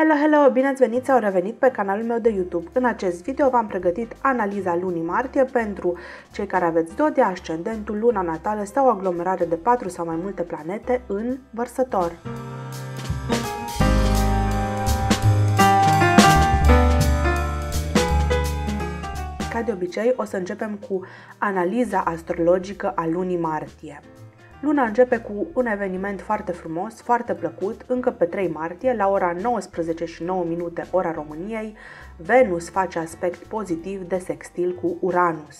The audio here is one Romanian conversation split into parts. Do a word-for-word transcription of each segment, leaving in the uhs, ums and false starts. Hello, hello! Bine ați venit sau revenit pe canalul meu de YouTube. În acest video v-am pregătit analiza lunii martie pentru cei care aveți zodia, ascendentul, luna natală sau o aglomerare de patru sau mai multe planete în Vărsător. Ca de obicei, o să începem cu analiza astrologică a lunii martie. Luna începe cu un eveniment foarte frumos, foarte plăcut, încă pe trei martie, la ora nouăsprezece și nouă minute ora României, Venus face aspect pozitiv de sextil cu Uranus.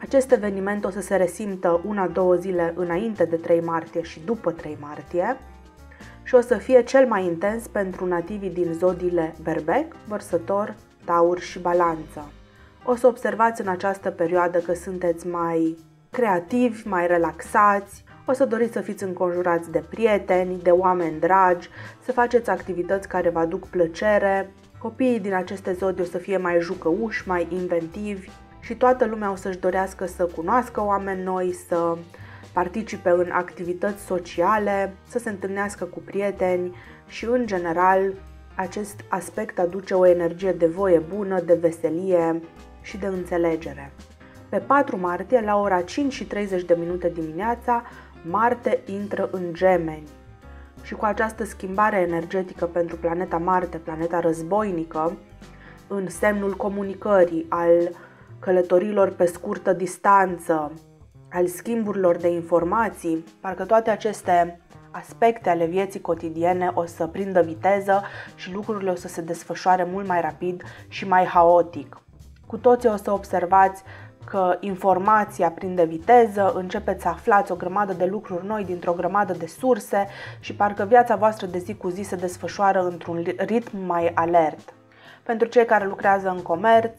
Acest eveniment o să se resimtă una-două zile înainte de trei martie și după trei martie și o să fie cel mai intens pentru nativii din zodiile Berbec, Vărsător, Taur și Balanță. O să observați în această perioadă că sunteți mai creativi, mai relaxați. O să doriți să fiți înconjurați de prieteni, de oameni dragi, să faceți activități care vă aduc plăcere. Copiii din aceste zodii o să fie mai jucăuși, mai inventivi și toată lumea o să-și dorească să cunoască oameni noi, să participe în activități sociale, să se întâlnească cu prieteni și, în general, acest aspect aduce o energie de voie bună, de veselie și de înțelegere. Pe patru martie, la ora cinci și treizeci de minute dimineața, Marte intră în Gemeni. Și cu această schimbare energetică pentru planeta Marte, planeta războinică, în semnul comunicării, al călătorilor pe scurtă distanță, al schimburilor de informații, parcă toate aceste aspecte ale vieții cotidiene o să prindă viteză și lucrurile o să se desfășoare mult mai rapid și mai haotic. Cu toții o să observați că informația prinde viteză, începeți să aflați o grămadă de lucruri noi dintr-o grămadă de surse și parcă viața voastră de zi cu zi se desfășoară într-un ritm mai alert. Pentru cei care lucrează în comerț,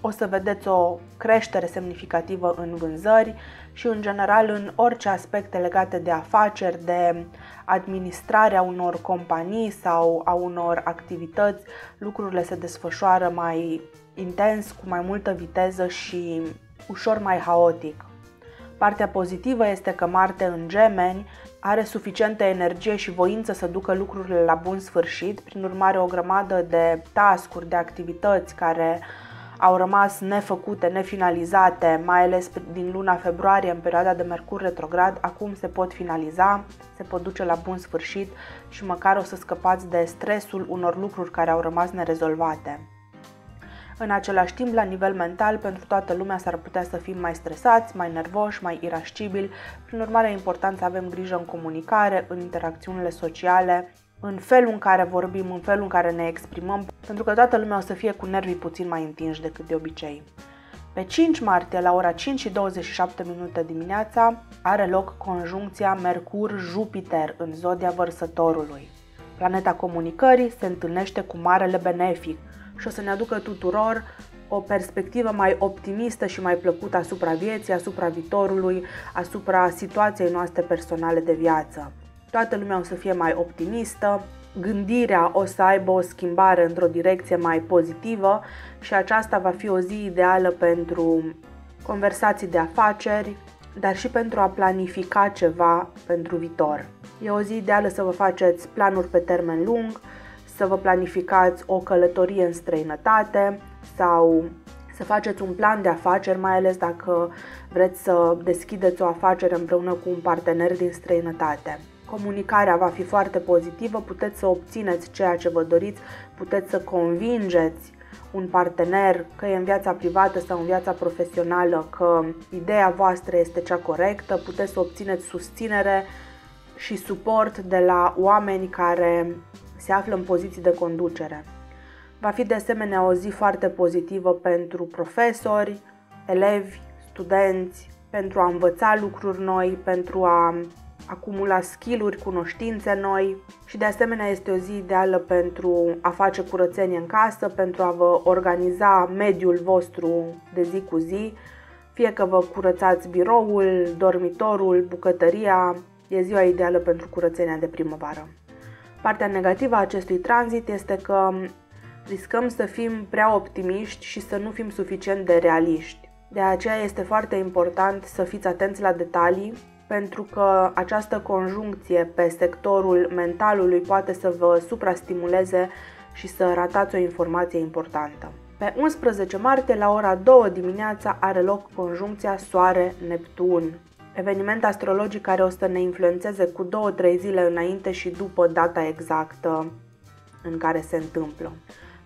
o să vedeți o creștere semnificativă în vânzări și, în general, în orice aspecte legate de afaceri, de administrarea unor companii sau a unor activități, lucrurile se desfășoară mai intens, cu mai multă viteză și ușor mai haotic. Partea pozitivă este că Marte în Gemeni are suficientă energie și voință să ducă lucrurile la bun sfârșit, prin urmare o grămadă de task-uri, de activități care au rămas nefăcute, nefinalizate, mai ales din luna februarie, în perioada de Mercur retrograd, acum se pot finaliza, se pot duce la bun sfârșit și măcar o să scăpați de stresul unor lucruri care au rămas nerezolvate. În același timp, la nivel mental, pentru toată lumea s-ar putea să fim mai stresați, mai nervoși, mai irascibili, prin urmare e important să avem grijă în comunicare, în interacțiunile sociale, în felul în care vorbim, în felul în care ne exprimăm, pentru că toată lumea o să fie cu nervii puțin mai întinși decât de obicei. Pe cinci martie, la ora cinci și douăzeci și șapte de minute dimineața, are loc conjuncția Mercur-Jupiter în zodia Vărsătorului. Planeta comunicării se întâlnește cu Marele Benefic și o să ne aducă tuturor o perspectivă mai optimistă și mai plăcută asupra vieții, asupra viitorului, asupra situației noastre personale de viață. Toată lumea o să fie mai optimistă, gândirea o să aibă o schimbare într-o direcție mai pozitivă și aceasta va fi o zi ideală pentru conversații de afaceri, dar și pentru a planifica ceva pentru viitor. E o zi ideală să vă faceți planuri pe termen lung, să vă planificați o călătorie în străinătate sau să faceți un plan de afaceri, mai ales dacă vreți să deschideți o afacere împreună cu un partener din străinătate. Comunicarea va fi foarte pozitivă, puteți să obțineți ceea ce vă doriți, puteți să convingeți un partener că e în viața privată sau în viața profesională, că ideea voastră este cea corectă, puteți să obțineți susținere și suport de la oameni care se află în poziții de conducere. Va fi de asemenea o zi foarte pozitivă pentru profesori, elevi, studenți, pentru a învăța lucruri noi, pentru a acumula skill-uri, cunoștințe noi și de asemenea este o zi ideală pentru a face curățenie în casă, pentru a vă organiza mediul vostru de zi cu zi, fie că vă curățați biroul, dormitorul, bucătăria, e ziua ideală pentru curățenia de primăvară. Partea negativă a acestui tranzit este că riscăm să fim prea optimiști și să nu fim suficient de realiști. De aceea este foarte important să fiți atenți la detalii, pentru că această conjuncție pe sectorul mentalului poate să vă suprastimuleze și să ratați o informație importantă. Pe unsprezece martie, la ora două dimineața, are loc conjuncția Soare-Neptun, eveniment astrologic care o să ne influențeze cu două-trei zile înainte și după data exactă în care se întâmplă.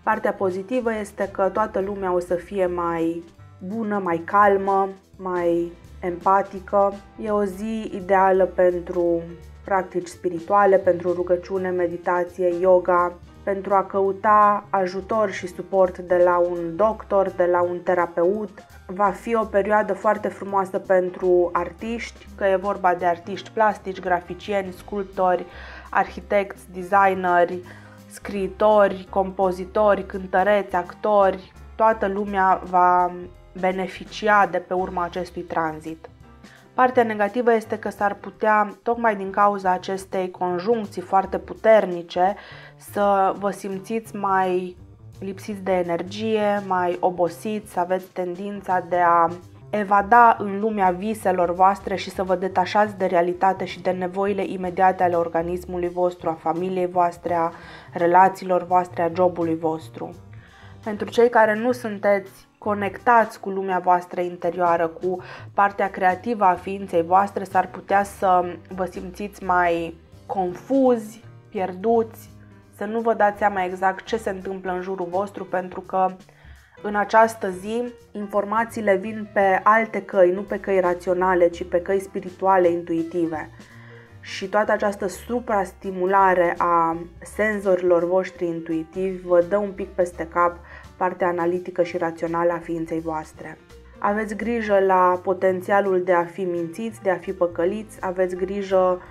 Partea pozitivă este că toată lumea o să fie mai bună, mai calmă, mai empatică. E o zi ideală pentru practici spirituale, pentru rugăciune, meditație, yoga, pentru a căuta ajutor și suport de la un doctor, de la un terapeut. Va fi o perioadă foarte frumoasă pentru artiști, că e vorba de artiști plastici, graficieni, sculptori, arhitecți, designeri, scriitori, compozitori, cântăreți, actori. Toată lumea va beneficia de pe urma acestui tranzit. Partea negativă este că s-ar putea, tocmai din cauza acestei conjuncții foarte puternice, să vă simțiți mai lipsiți de energie, mai obosiți, să aveți tendința de a evada în lumea viselor voastre și să vă detașați de realitate și de nevoile imediate ale organismului vostru, a familiei voastre, a relațiilor voastre, a jobului vostru. Pentru cei care nu sunteți conectați cu lumea voastră interioară, cu partea creativă a ființei voastre, s-ar putea să vă simțiți mai confuzi, pierduți, să nu vă dați seama exact ce se întâmplă în jurul vostru, pentru că în această zi informațiile vin pe alte căi, nu pe căi raționale, ci pe căi spirituale, intuitive. Și toată această suprastimulare a senzorilor voștri intuitivi vă dă un pic peste cap partea analitică și rațională a ființei voastre. Aveți grijă la potențialul de a fi mințiți, de a fi păcăliți, aveți grijă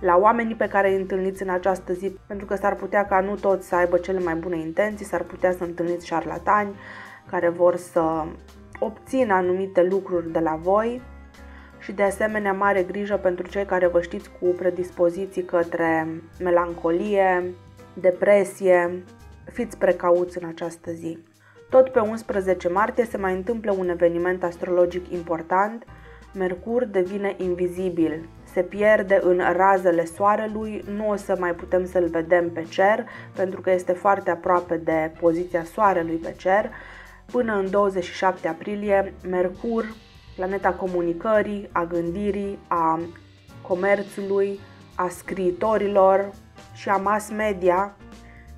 la oamenii pe care îi întâlniți în această zi, pentru că s-ar putea ca nu toți să aibă cele mai bune intenții, s-ar putea să întâlniți șarlatani care vor să obțină anumite lucruri de la voi. Și de asemenea mare grijă pentru cei care vă știți cu predispoziții către melancolie, depresie, fiți precauți în această zi. Tot pe unsprezece martie se mai întâmplă un eveniment astrologic important, Mercur devine invizibil, se pierde în razele soarelui, nu o să mai putem să-l vedem pe cer pentru că este foarte aproape de poziția soarelui pe cer. Până în douăzeci și șapte aprilie, Mercur, planeta comunicării, a gândirii, a comerțului, a scriitorilor și a mass media,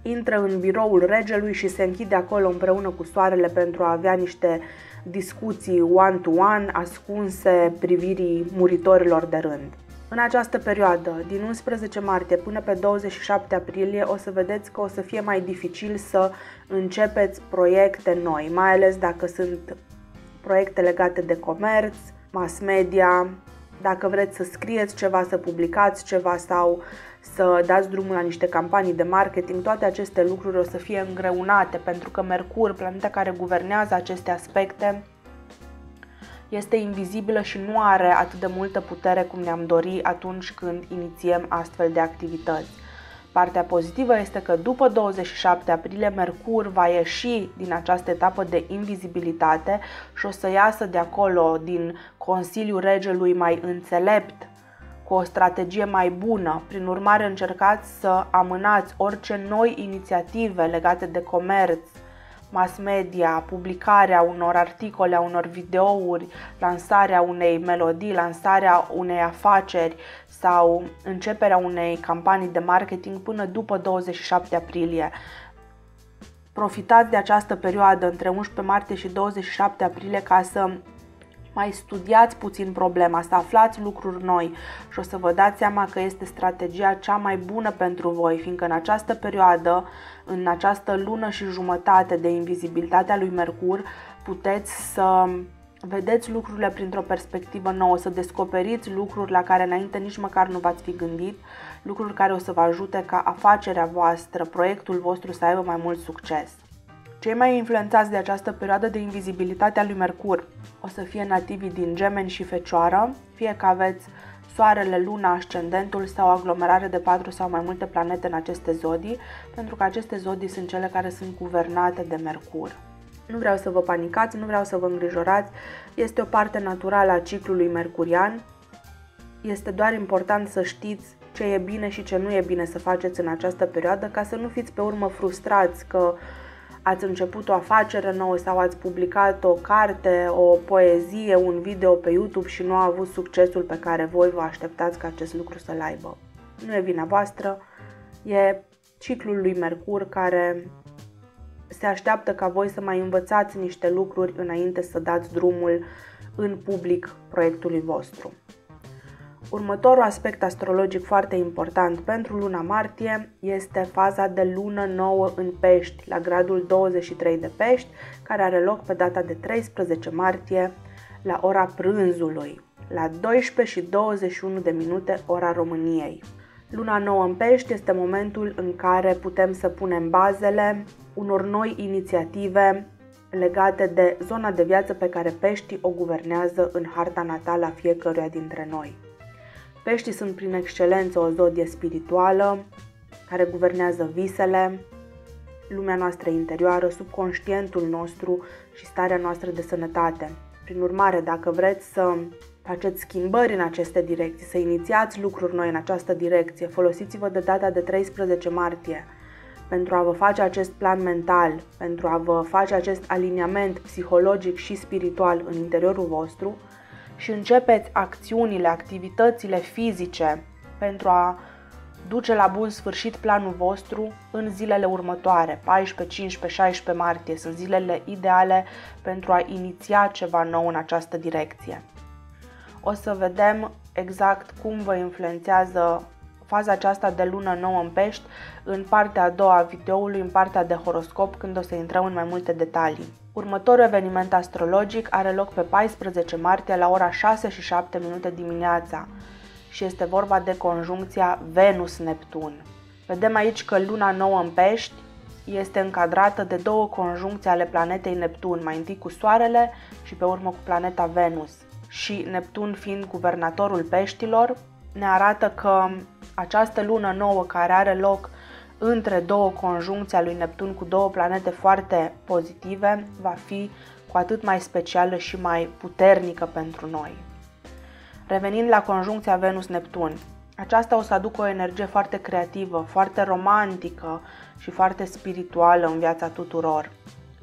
intră în biroul regelui și se închide acolo împreună cu soarele pentru a avea niște discuții one-to-one ascunse privirii muritorilor de rând. În această perioadă, din unsprezece martie până pe douăzeci și șapte aprilie, o să vedeți că o să fie mai dificil să începeți proiecte noi, mai ales dacă sunt proiecte legate de comerț, mass media, dacă vreți să scrieți ceva, să publicați ceva sau să dați drumul la niște campanii de marketing, toate aceste lucruri o să fie îngreunate pentru că Mercur, planeta care guvernează aceste aspecte, este invizibilă și nu are atât de multă putere cum ne-am dorit atunci când inițiem astfel de activități. Partea pozitivă este că după douăzeci și șapte aprilie Mercur va ieși din această etapă de invizibilitate și o să iasă de acolo din Consiliul Regelui mai înțelept, cu o strategie mai bună. Prin urmare, încercați să amânați orice noi inițiative legate de comerț, mass media, publicarea unor articole, a unor videouri, lansarea unei melodii, lansarea unei afaceri sau începerea unei campanii de marketing până după douăzeci și șapte aprilie. Profitați de această perioadă între unsprezece martie și douăzeci și șapte aprilie ca să mai studiați puțin problema, să aflați lucruri noi și o să vă dați seama că este strategia cea mai bună pentru voi, fiindcă în această perioadă, în această lună și jumătate de invizibilitatea lui Mercur, puteți să vedeți lucrurile printr-o perspectivă nouă, să descoperiți lucruri la care înainte nici măcar nu v-ați fi gândit, lucruri care o să vă ajute ca afacerea voastră, proiectul vostru să aibă mai mult succes. Cei mai influențați de această perioadă de invizibilitate a lui Mercur o să fie nativii din Gemeni și Fecioară, fie că aveți Soarele, Luna, Ascendentul sau aglomerare de patru sau mai multe planete în aceste zodii, pentru că aceste zodii sunt cele care sunt guvernate de Mercur. Nu vreau să vă panicați, nu vreau să vă îngrijorați, este o parte naturală a ciclului mercurian, este doar important să știți ce e bine și ce nu e bine să faceți în această perioadă, ca să nu fiți pe urmă frustrați că ați început o afacere nouă sau ați publicat o carte, o poezie, un video pe YouTube și nu a avut succesul pe care voi vă așteptați ca acest lucru să-l aibă. Nu e vina voastră, e ciclul lui Mercur care se așteaptă ca voi să mai învățați niște lucruri înainte să dați drumul în public proiectului vostru. Următorul aspect astrologic foarte important pentru luna martie este faza de lună nouă în Pești, la gradul douăzeci și trei de Pești, care are loc pe data de treisprezece martie, la ora prânzului, la douăsprezece și douăzeci și unu de minute ora României. Luna nouă în Pești este momentul în care putem să punem bazele unor noi inițiative legate de zona de viață pe care Peștii o guvernează în harta natală a fiecăruia dintre noi. Peștii sunt prin excelență o zodie spirituală care guvernează visele, lumea noastră interioară, subconștientul nostru și starea noastră de sănătate. Prin urmare, dacă vreți să faceți schimbări în aceste direcții, să inițiați lucruri noi în această direcție, folosiți-vă de data de treisprezece martie pentru a vă face acest plan mental, pentru a vă face acest aliniament psihologic și spiritual în interiorul vostru și începeți acțiunile, activitățile fizice pentru a duce la bun sfârșit planul vostru în zilele următoare. paisprezece, cincisprezece, șaisprezece martie sunt zilele ideale pentru a iniția ceva nou în această direcție. O să vedem exact cum vă influențează faza aceasta de lună nouă în Pești în partea a doua a videoului, în partea de horoscop, când o să intrăm în mai multe detalii. Următorul eveniment astrologic are loc pe paisprezece martie la ora șase și șapte minute dimineața și este vorba de conjuncția Venus-Neptun. Vedem aici că luna nouă în Pești este încadrată de două conjuncții ale planetei Neptun, mai întâi cu Soarele și pe urmă cu planeta Venus. Și Neptun fiind guvernatorul Peștilor, ne arată că această lună nouă care are loc între două conjuncții a lui Neptun cu două planete foarte pozitive va fi cu atât mai specială și mai puternică pentru noi. Revenind la conjuncția Venus-Neptun, aceasta o să aducă o energie foarte creativă, foarte romantică și foarte spirituală în viața tuturor.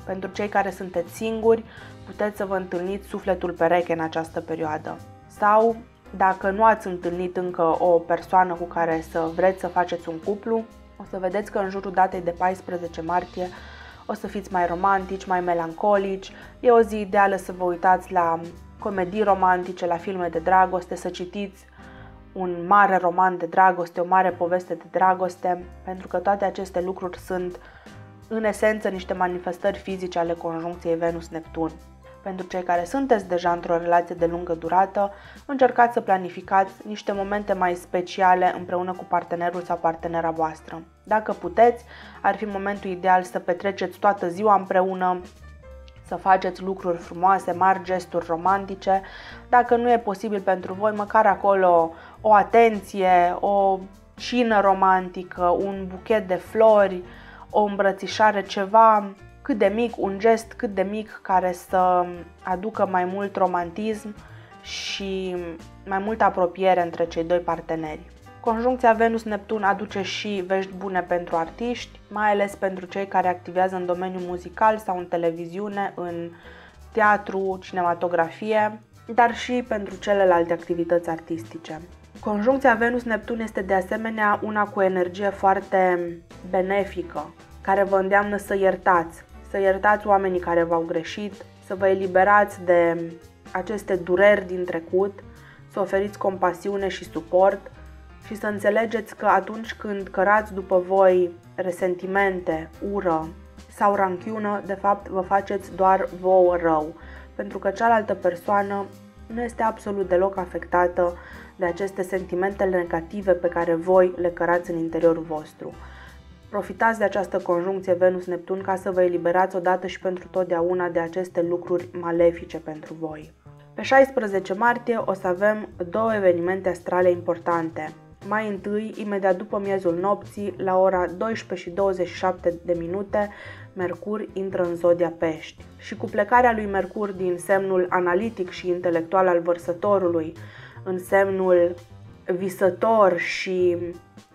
Pentru cei care sunteți singuri, puteți să vă întâlniți sufletul pereche în această perioadă. Sau, dacă nu ați întâlnit încă o persoană cu care să vreți să faceți un cuplu, o să vedeți că în jurul datei de paisprezece martie o să fiți mai romantici, mai melancolici. E o zi ideală să vă uitați la comedii romantice, la filme de dragoste, să citiți un mare roman de dragoste, o mare poveste de dragoste, pentru că toate aceste lucruri sunt în esență niște manifestări fizice ale conjuncției Venus-Neptun. Pentru cei care sunteți deja într-o relație de lungă durată, încercați să planificați niște momente mai speciale împreună cu partenerul sau partenera voastră. Dacă puteți, ar fi momentul ideal să petreceți toată ziua împreună, să faceți lucruri frumoase, mari gesturi romantice. Dacă nu e posibil pentru voi, măcar acolo o atenție, o cină romantică, un buchet de flori, o îmbrățișare, ceva cât de mic, un gest cât de mic care să aducă mai mult romantism și mai multă apropiere între cei doi parteneri. Conjuncția Venus-Neptun aduce și vești bune pentru artiști, mai ales pentru cei care activează în domeniul muzical sau în televiziune, în teatru, cinematografie, dar și pentru celelalte activități artistice. Conjuncția Venus-Neptun este de asemenea una cu energie foarte benefică, care vă îndeamnă să iertați, să iertați oamenii care v-au greșit, să vă eliberați de aceste dureri din trecut, să oferiți compasiune și suport și să înțelegeți că atunci când cărați după voi resentimente, ură sau ranchiună, de fapt vă faceți doar vouă rău, pentru că cealaltă persoană nu este absolut deloc afectată de aceste sentimente negative pe care voi le cărați în interiorul vostru. Profitați de această conjuncție Venus-Neptun ca să vă eliberați odată și pentru totdeauna de aceste lucruri malefice pentru voi. Pe șaisprezece martie o să avem două evenimente astrale importante. Mai întâi, imediat după miezul nopții, la ora douăsprezece și douăzeci și șapte de minute, Mercur intră în zodia Pești. Și cu plecarea lui Mercur din semnul analitic și intelectual al Vărsătorului în semnul visător și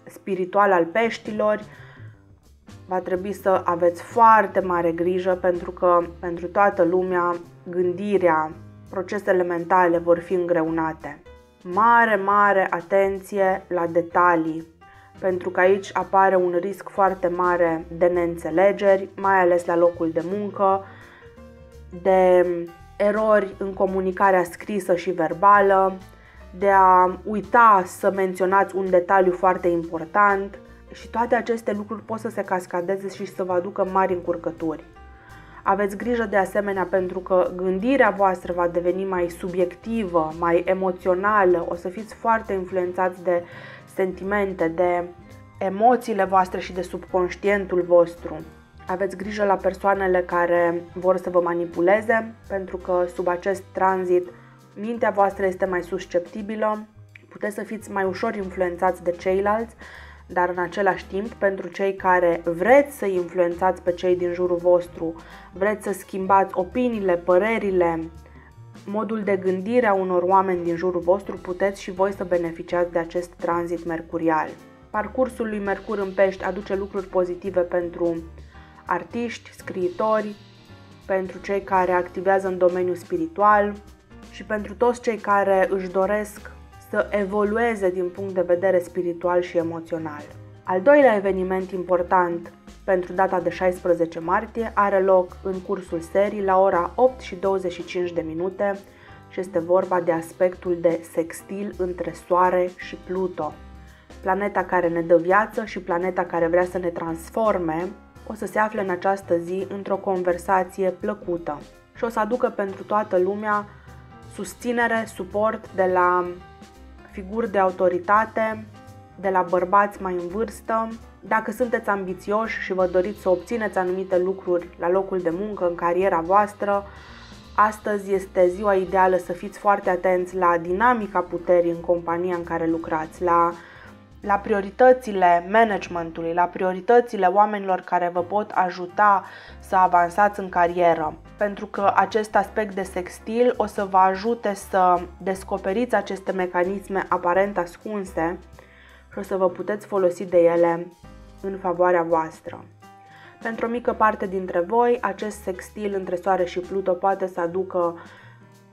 spiritual al peștilor, va trebui să aveți foarte mare grijă, pentru că pentru toată lumea gândirea, procesele mentale vor fi îngreunate. Mare, mare atenție la detalii, pentru că aici apare un risc foarte mare de neînțelegeri, mai ales la locul de muncă, de erori în comunicarea scrisă și verbală, de a uita să menționați un detaliu foarte important, și toate aceste lucruri pot să se cascadeze și să vă aducă mari încurcături. Aveți grijă de asemenea pentru că gândirea voastră va deveni mai subiectivă, mai emoțională, o să fiți foarte influențați de sentimente, de emoțiile voastre și de subconștientul vostru. Aveți grijă la persoanele care vor să vă manipuleze, pentru că sub acest tranzit mintea voastră este mai susceptibilă, puteți să fiți mai ușor influențați de ceilalți, dar în același timp, pentru cei care vreți să influențați pe cei din jurul vostru, vreți să schimbați opiniile, părerile, modul de gândire a unor oameni din jurul vostru, puteți și voi să beneficiați de acest tranzit mercurial. Parcursul lui Mercur în Pești aduce lucruri pozitive pentru artiști, scriitori, pentru cei care activează în domeniul spiritual și pentru toți cei care își doresc să evolueze din punct de vedere spiritual și emoțional. Al doilea eveniment important pentru data de șaisprezece martie are loc în cursul serii la ora opt și douăzeci și cinci de minute și este vorba de aspectul de sextil între Soare și Pluto. Planeta care ne dă viață și planeta care vrea să ne transforme o să se afle în această zi într-o conversație plăcută și o să aducă pentru toată lumea susținere, suport de la figuri de autoritate, de la bărbați mai în vârstă. Dacă sunteți ambițioși și vă doriți să obțineți anumite lucruri la locul de muncă, în cariera voastră, astăzi este ziua ideală să fiți foarte atenți la dinamica puterii în compania în care lucrați, la, la prioritățile managementului, la prioritățile oamenilor care vă pot ajuta să avansați în carieră. Pentru că acest aspect de sextil o să vă ajute să descoperiți aceste mecanisme aparent ascunse și o să vă puteți folosi de ele în favoarea voastră. Pentru o mică parte dintre voi, acest sextil între Soare și Pluto poate să aducă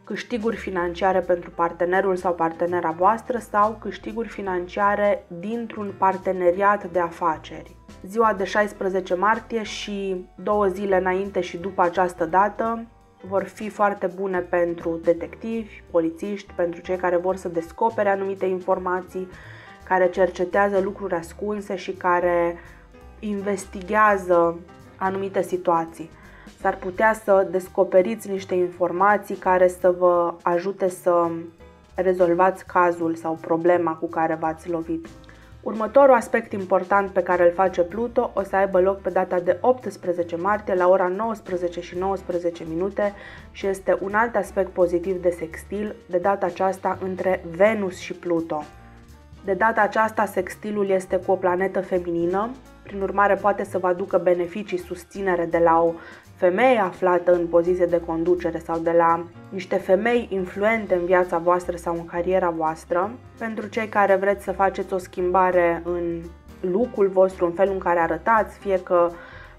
câștiguri financiare pentru partenerul sau partenera voastră sau câștiguri financiare dintr-un parteneriat de afaceri. Ziua de șaisprezece martie și două zile înainte și după această dată vor fi foarte bune pentru detectivi, polițiști, pentru cei care vor să descopere anumite informații, care cercetează lucruri ascunse și care investigează anumite situații. S-ar putea să descoperiți niște informații care să vă ajute să rezolvați cazul sau problema cu care v-ați lovit. Următorul aspect important pe care îl face Pluto o să aibă loc pe data de optsprezece martie la ora nouăsprezece și nouăsprezece minute și este un alt aspect pozitiv de sextil, de data aceasta între Venus și Pluto. De data aceasta sextilul este cu o planetă feminină, prin urmare poate să vă aducă beneficii, susținere de la o femeie aflată în poziție de conducere sau de la niște femei influente în viața voastră sau în cariera voastră. Pentru cei care vreți să faceți o schimbare în look-ul vostru, în felul în care arătați, fie că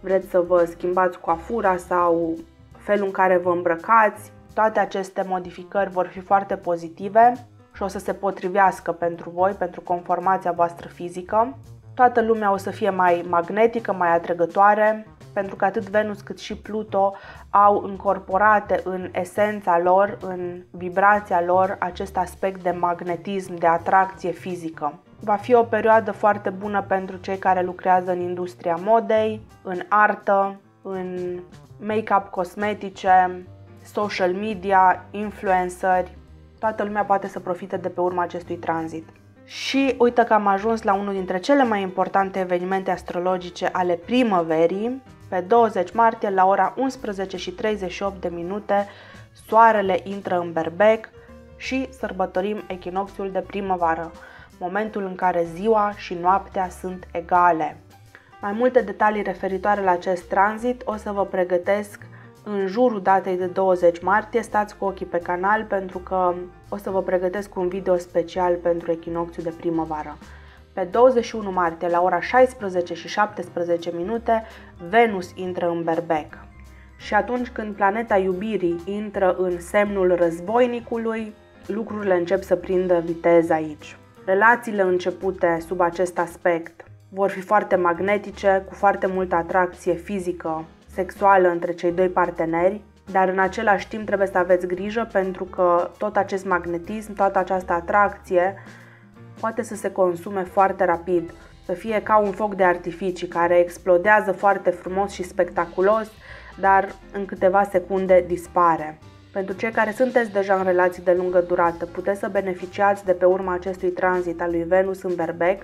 vreți să vă schimbați coafura sau felul în care vă îmbrăcați, toate aceste modificări vor fi foarte pozitive și o să se potrivească pentru voi, pentru conformația voastră fizică. Toată lumea o să fie mai magnetică, mai atrăgătoare, pentru că atât Venus cât și Pluto au încorporate în esența lor, în vibrația lor, acest aspect de magnetism, de atracție fizică. Va fi o perioadă foarte bună pentru cei care lucrează în industria modei, în artă, în make-up cosmetice, social media, influenceri. Toată lumea poate să profite de pe urma acestui tranzit. Și uite că am ajuns la unul dintre cele mai importante evenimente astrologice ale primăverii. Pe douăzeci martie, la ora unsprezece și treizeci și opt de minute, Soarele intră în Berbec și sărbătorim echinocțiul de primăvară, momentul în care ziua și noaptea sunt egale. Mai multe detalii referitoare la acest tranzit o să vă pregătesc în jurul datei de douăzeci martie, stați cu ochii pe canal pentru că o să vă pregătesc un video special pentru echinocțiul de primăvară. Pe douăzeci și unu martie, la ora șaisprezece și șaptesprezece minute, Venus intră în Berbec. Și atunci când planeta iubirii intră în semnul războinicului, lucrurile încep să prindă viteză aici. Relațiile începute sub acest aspect vor fi foarte magnetice, cu foarte multă atracție fizică, sexuală între cei doi parteneri, dar în același timp trebuie să aveți grijă pentru că tot acest magnetism, toată această atracție poate să se consume foarte rapid, să fie ca un foc de artificii care explodează foarte frumos și spectaculos, dar în câteva secunde dispare. Pentru cei care sunteți deja în relații de lungă durată, puteți să beneficiați de pe urma acestui tranzit al lui Venus în Berbec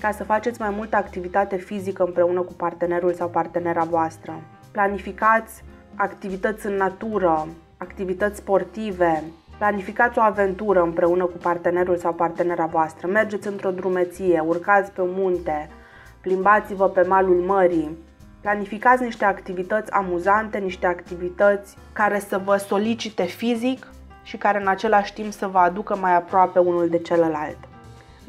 ca să faceți mai multă activitate fizică împreună cu partenerul sau partenera voastră. Planificați activități în natură, activități sportive, planificați o aventură împreună cu partenerul sau partenera voastră, mergeți într-o drumeție, urcați pe munte, plimbați-vă pe malul mării, planificați niște activități amuzante, niște activități care să vă solicite fizic și care în același timp să vă aducă mai aproape unul de celălalt.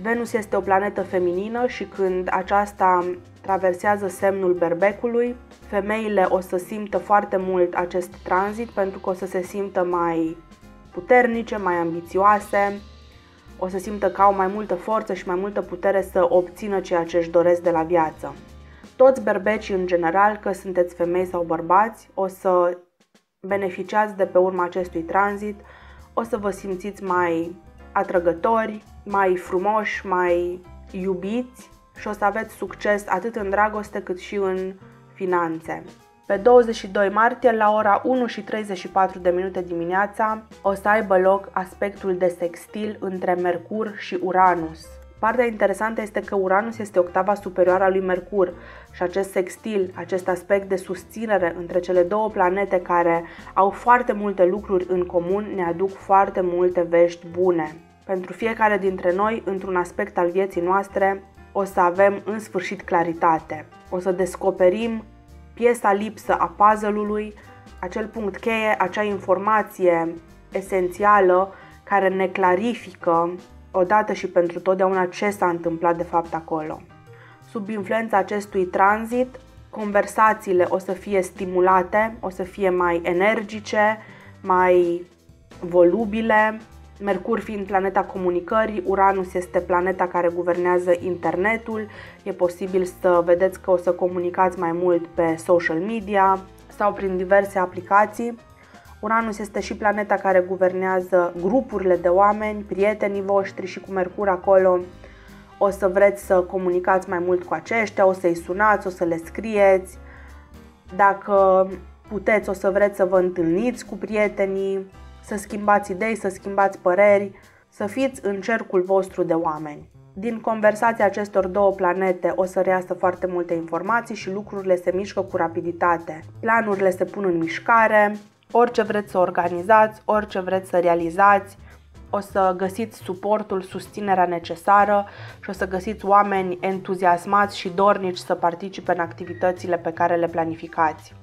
Venus este o planetă feminină și când aceasta traversează semnul berbecului, femeile o să simtă foarte mult acest tranzit pentru că o să se simtă mai puternice, mai ambițioase, o să simtă că au mai multă forță și mai multă putere să obțină ceea ce își doresc de la viață. Toți berbecii în general, că sunteți femei sau bărbați, o să beneficiați de pe urma acestui tranzit, o să vă simțiți mai atrăgători, mai frumoși, mai iubiți și o să aveți succes atât în dragoste cât și în finanțe. Pe douăzeci și doi martie, la ora unu și treizeci și patru de minute dimineața, o să aibă loc aspectul de sextil între Mercur și Uranus. Partea interesantă este că Uranus este octava superioară a lui Mercur și acest sextil, acest aspect de susținere între cele două planete care au foarte multe lucruri în comun, ne aduc foarte multe vești bune. Pentru fiecare dintre noi, într-un aspect al vieții noastre, o să avem în sfârșit claritate. O să descoperim piesa lipsă a puzzle-ului, acel punct cheie, acea informație esențială care ne clarifică odată și pentru totdeauna ce s-a întâmplat de fapt acolo. Sub influența acestui tranzit, conversațiile o să fie stimulate, o să fie mai energice, mai volubile. Mercur fiind planeta comunicării, Uranus este planeta care guvernează internetul, e posibil să vedeți că o să comunicați mai mult pe social media sau prin diverse aplicații. Uranus este și planeta care guvernează grupurile de oameni, prietenii voștri și cu Mercur acolo o să vreți să comunicați mai mult cu aceștia, o să-i sunați, o să le scrieți, dacă puteți o să vreți să vă întâlniți cu prietenii, să schimbați idei, să schimbați păreri, să fiți în cercul vostru de oameni. Din conversația acestor două planete o să reiasă foarte multe informații și lucrurile se mișcă cu rapiditate. Planurile se pun în mișcare, orice vreți să organizați, orice vreți să realizați, o să găsiți suportul, susținerea necesară și o să găsiți oameni entuziasmați și dornici să participe în activitățile pe care le planificați.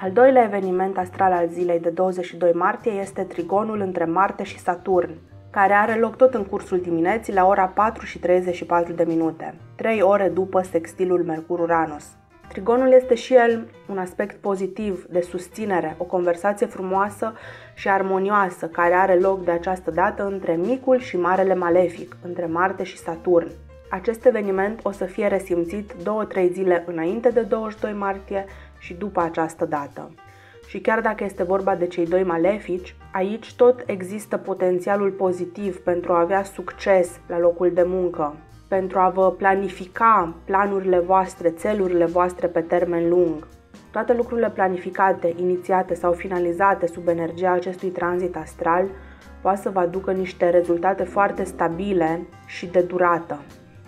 Al doilea eveniment astral al zilei de douăzeci și doi martie este trigonul între Marte și Saturn, care are loc tot în cursul dimineții la ora patru și treizeci și patru de minute, trei ore după sextilul Mercur-Uranus. Trigonul este și el un aspect pozitiv de susținere, o conversație frumoasă și armonioasă care are loc de această dată între micul și marele malefic, între Marte și Saturn. Acest eveniment o să fie resimțit două-trei zile înainte de douăzeci și doi martie și după această dată. Și chiar dacă este vorba de cei doi malefici, aici tot există potențialul pozitiv pentru a avea succes la locul de muncă, pentru a vă planifica planurile voastre, țelurile voastre pe termen lung. Toate lucrurile planificate, inițiate sau finalizate sub energia acestui tranzit astral poate să vă aducă niște rezultate foarte stabile și de durată,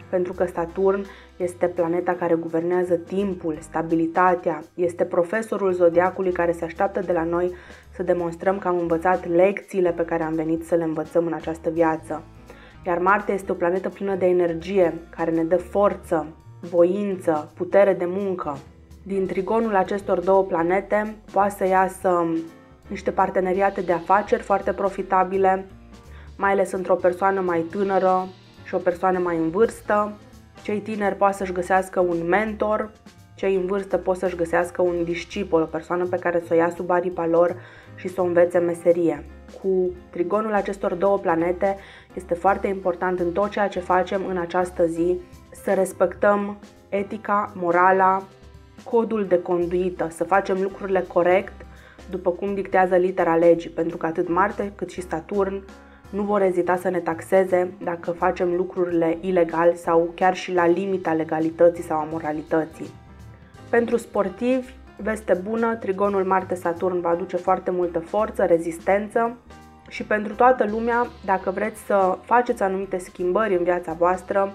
pentru că Saturn este planeta care guvernează timpul, stabilitatea, este profesorul zodiacului care se așteaptă de la noi să demonstrăm că am învățat lecțiile pe care am venit să le învățăm în această viață. Iar Marte este o planetă plină de energie, care ne dă forță, voință, putere de muncă. din trigonul acestor două planete poate să iasă niște parteneriate de afaceri foarte profitabile, mai ales într-o persoană mai tânără și o persoană mai în vârstă. Cei tineri poate să-și găsească un mentor, cei în vârstă pot să-și găsească un discipol, o persoană pe care să o ia sub aripa lor și să o învețe meserie. Cu trigonul acestor două planete este foarte important în tot ceea ce facem în această zi să respectăm etica, morala, codul de conduită, să facem lucrurile corect după cum dictează litera legii, pentru că atât Marte cât și Saturn nu vor ezita să ne taxeze dacă facem lucrurile ilegal sau chiar și la limita legalității sau a moralității. Pentru sportivi, veste bună, trigonul Marte-Saturn va aduce foarte multă forță, rezistență și pentru toată lumea, dacă vreți să faceți anumite schimbări în viața voastră,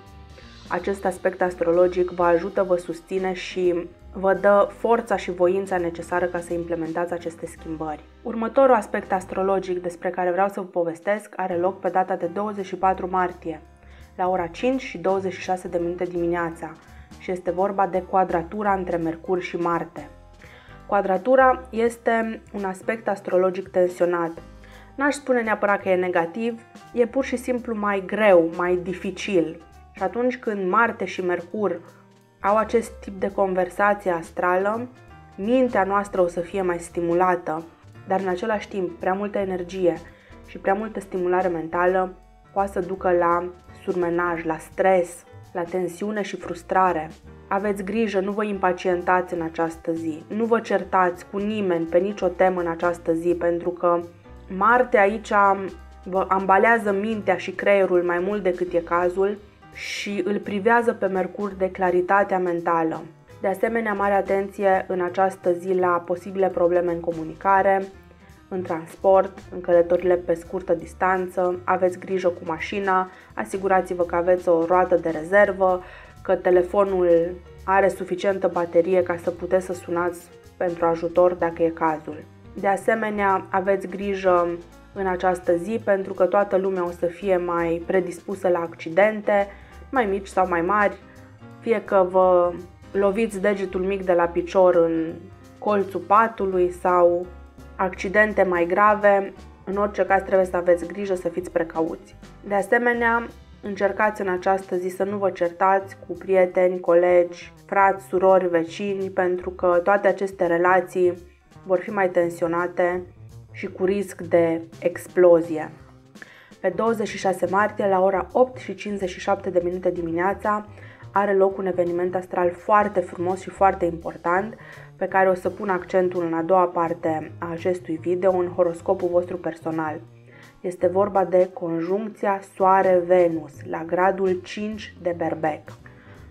acest aspect astrologic vă ajută, vă susține și vă dă forța și voința necesară ca să implementați aceste schimbări. Următorul aspect astrologic despre care vreau să vă povestesc are loc pe data de douăzeci și patru martie, la ora cinci și douăzeci și șase de minute dimineața și este vorba de quadratura între Mercur și Marte. Quadratura este un aspect astrologic tensionat. N-aș spune neapărat că e negativ, e pur și simplu mai greu, mai dificil. Și atunci când Marte și Mercur au acest tip de conversație astrală, mintea noastră o să fie mai stimulată, dar în același timp prea multă energie și prea multă stimulare mentală poate să ducă la surmenaj, la stres, la tensiune și frustrare. Aveți grijă, nu vă impacientați în această zi, nu vă certați cu nimeni pe nicio temă în această zi, pentru că Marte aici vă ambalează mintea și creierul mai mult decât e cazul și îl privează pe Mercur de claritatea mentală. De asemenea, mare atenție în această zi la posibile probleme în comunicare, în transport, în călătorile pe scurtă distanță, aveți grijă cu mașina, asigurați-vă că aveți o roată de rezervă, că telefonul are suficientă baterie ca să puteți să sunați pentru ajutor dacă e cazul. De asemenea, aveți grijă în această zi pentru că toată lumea o să fie mai predispusă la accidente, mai mici sau mai mari, fie că vă loviți degetul mic de la picior în colțul patului sau accidente mai grave, în orice caz trebuie să aveți grijă, să fiți precauți. De asemenea, încercați în această zi să nu vă certați cu prieteni, colegi, frați, surori, vecini, pentru că toate aceste relații vor fi mai tensionate și cu risc de explozie. Pe douăzeci și șase martie, la ora opt și cincizeci și șapte de minute dimineața, are loc un eveniment astral foarte frumos și foarte important, pe care o să pun accentul în a doua parte a acestui video, în horoscopul vostru personal. Este vorba de conjuncția Soare-Venus, la gradul cinci de Berbec.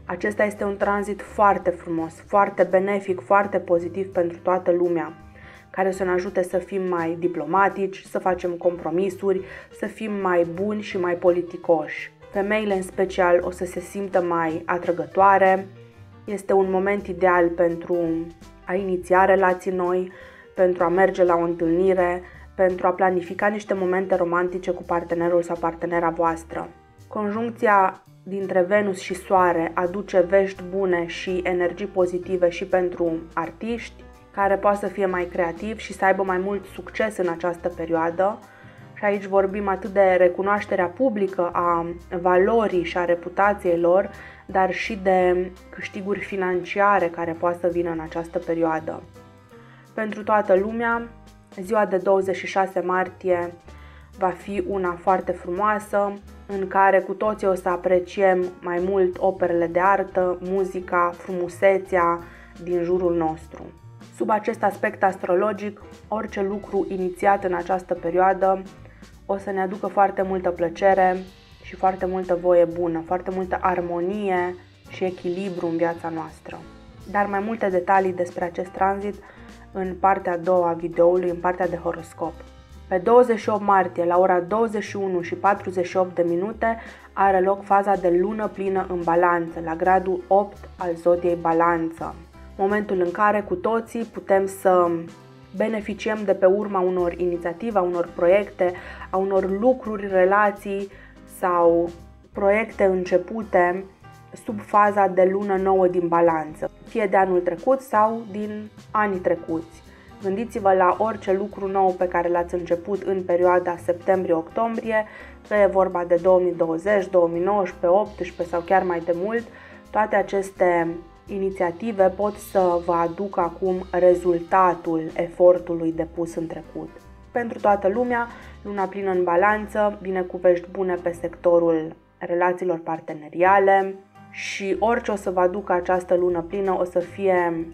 Acesta este un tranzit foarte frumos, foarte benefic, foarte pozitiv pentru toată lumea, care să ne ajute să fim mai diplomatici, să facem compromisuri, să fim mai buni și mai politicoși. Femeile în special o să se simtă mai atrăgătoare, este un moment ideal pentru a iniția relații noi, pentru a merge la o întâlnire, pentru a planifica niște momente romantice cu partenerul sau partenera voastră. Conjuncția dintre Venus și Soare aduce vești bune și energii pozitive și pentru artiști, care poate să fie mai creativi și să aibă mai mult succes în această perioadă. Și aici vorbim atât de recunoașterea publică a valorii și a reputației lor, dar și de câștiguri financiare care poate să vină în această perioadă. Pentru toată lumea, ziua de douăzeci și șase martie va fi una foarte frumoasă, în care cu toții o să apreciem mai mult operele de artă, muzica, frumusețea din jurul nostru. Sub acest aspect astrologic, orice lucru inițiat în această perioadă o să ne aducă foarte multă plăcere și foarte multă voie bună, foarte multă armonie și echilibru în viața noastră. Dar mai multe detalii despre acest tranzit în partea a doua a videoului, în partea de horoscop. Pe douăzeci și opt martie, la ora douăzeci și unu și patruzeci și opt de minute, are loc faza de lună plină în Balanță, la gradul opt al zodiei Balanță. Momentul în care cu toții putem să beneficiem de pe urma unor inițiative, a unor proiecte, a unor lucruri, relații sau proiecte începute sub faza de lună nouă din Balanță, fie de anul trecut sau din anii trecuți. Gândiți-vă la orice lucru nou pe care l-ați început în perioada septembrie-octombrie, că e vorba de două mii douăzeci, două mii nouăsprezece, două mii optsprezece sau chiar mai de mult. Toate aceste inițiative pot să vă aducă acum rezultatul efortului depus în trecut. Pentru toată lumea, luna plină în Balanță vine cu vești bune pe sectorul relațiilor parteneriale și orice o să vă aducă această lună plină o să fie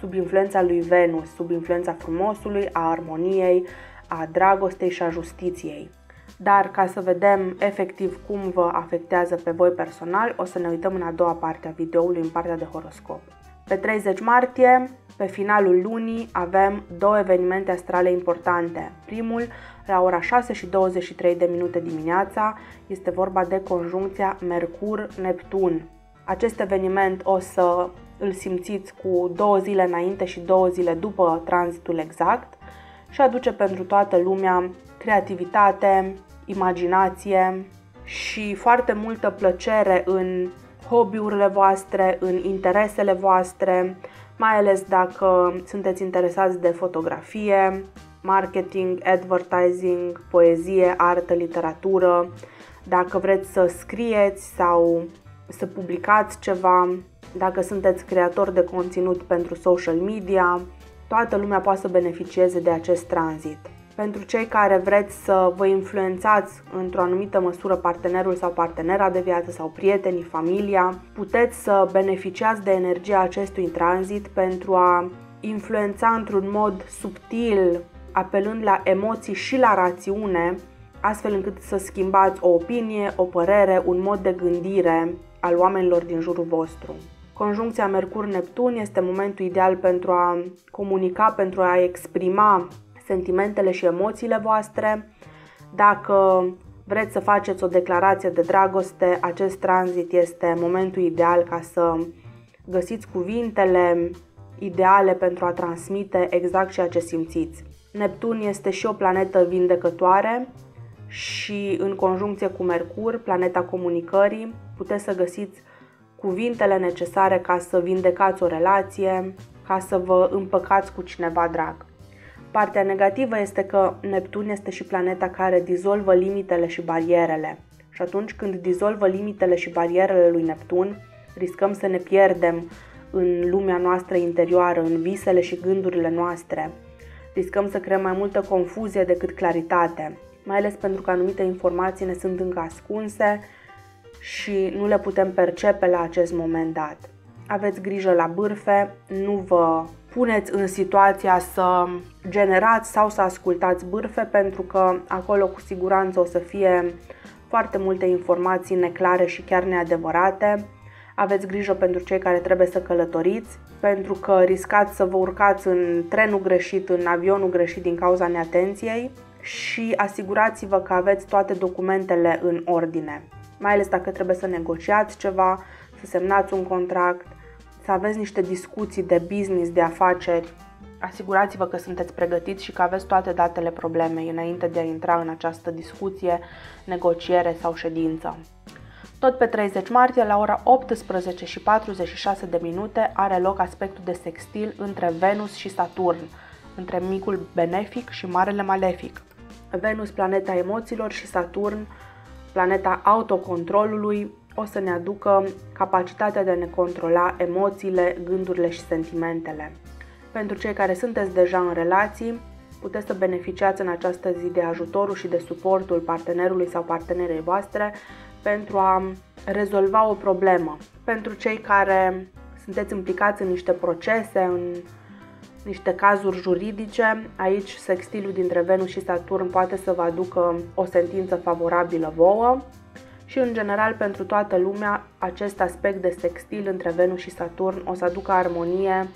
sub influența lui Venus, sub influența frumosului, a armoniei, a dragostei și a justiției. Dar ca să vedem efectiv cum vă afectează pe voi personal, o să ne uităm în a doua parte a videoului, în partea de horoscop. Pe treizeci martie, pe finalul lunii, avem două evenimente astrale importante. Primul, la ora șase și douăzeci și trei de minute dimineața, este vorba de conjuncția Mercur-Neptun. Acest eveniment o să îl simțiți cu două zile înainte și două zile după tranzitul exact și aduce pentru toată lumea creativitate, imaginație și foarte multă plăcere în hobby-urile voastre, în interesele voastre, mai ales dacă sunteți interesați de fotografie, marketing, advertising, poezie, artă, literatură, dacă vreți să scrieți sau să publicați ceva, dacă sunteți creator de conținut pentru social media, toată lumea poate să beneficieze de acest tranzit. Pentru cei care vreți să vă influențați într-o anumită măsură partenerul sau partenera de viață sau prietenii, familia, puteți să beneficiați de energia acestui tranzit pentru a influența într-un mod subtil, apelând la emoții și la rațiune, astfel încât să schimbați o opinie, o părere, un mod de gândire al oamenilor din jurul vostru. Conjuncția Mercur-Neptun este momentul ideal pentru a comunica, pentru a exprima sentimentele și emoțiile voastre. Dacă vreți să faceți o declarație de dragoste, acest tranzit este momentul ideal ca să găsiți cuvintele ideale pentru a transmite exact ceea ce simțiți. Neptun este și o planetă vindecătoare și în conjuncție cu Mercur, planeta comunicării, puteți să găsiți cuvintele necesare ca să vindecați o relație, ca să vă împăcați cu cineva drag. Partea negativă este că Neptun este și planeta care dizolvă limitele și barierele. Și atunci când dizolvă limitele și barierele lui Neptun, riscăm să ne pierdem în lumea noastră interioară, în visele și gândurile noastre. Riscăm să creăm mai multă confuzie decât claritate, mai ales pentru că anumite informații ne sunt încă ascunse și nu le putem percepe la acest moment dat. Aveți grijă la bârfe, nu vă puneți în situația să generați sau să ascultați bârfe, pentru că acolo cu siguranță o să fie foarte multe informații neclare și chiar neadevărate. Aveți grijă pentru cei care trebuie să călătoriți, pentru că riscați să vă urcați în trenul greșit, în avionul greșit din cauza neatenției și asigurați-vă că aveți toate documentele în ordine. Mai ales dacă trebuie să negociați ceva, să semnați un contract, să aveți niște discuții de business, de afaceri, asigurați-vă că sunteți pregătiți și că aveți toate datele problemei înainte de a intra în această discuție, negociere sau ședință. Tot pe treizeci martie, la ora optsprezece și patruzeci și șase de minute, are loc aspectul de sextil între Venus și Saturn, între micul benefic și marele malefic. Venus, planeta emoțiilor, și Saturn, planeta autocontrolului, o să ne aducă capacitatea de a ne controla emoțiile, gândurile și sentimentele. Pentru cei care sunteți deja în relații, puteți să beneficiați în această zi de ajutorul și de suportul partenerului sau partenerei voastre pentru a rezolva o problemă. Pentru cei care sunteți implicați în niște procese, în niște cazuri juridice, aici sextilul dintre Venus și Saturn poate să vă aducă o sentință favorabilă vouă și, în general, pentru toată lumea, acest aspect de sextil între Venus și Saturn o să aducă armonie